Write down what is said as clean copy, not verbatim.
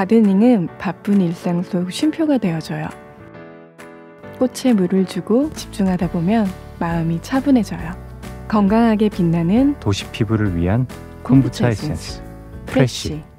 가드닝은 바쁜 일상 속 쉼표가 되어줘요. 꽃에 물을 주고 집중하다 보면 마음이 차분해져요. 건강하게 빛나는 도시 피부를 위한 콤부차 에센스 프레쉬.